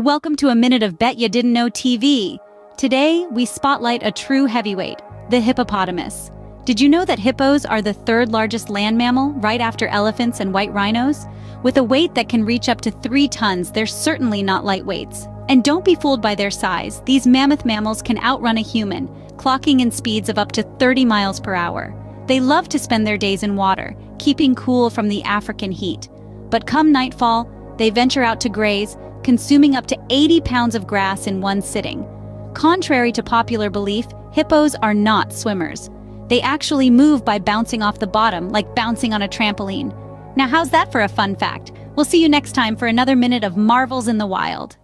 Welcome to a minute of Bet Ya Didn't Know TV. Today, we spotlight a true heavyweight, the hippopotamus. Did you know that hippos are the third largest land mammal, right after elephants and white rhinos? With a weight that can reach up to 3 tons, they're certainly not lightweights. And don't be fooled by their size. These mammoth mammals can outrun a human, clocking in speeds of up to 30 miles per hour. They love to spend their days in water, keeping cool from the African heat. But come nightfall, they venture out to graze, consuming up to 80 pounds of grass in one sitting. Contrary to popular belief, hippos are not swimmers. They actually move by bouncing off the bottom, like bouncing on a trampoline. Now, how's that for a fun fact? We'll see you next time for another minute of Marvels in the Wild.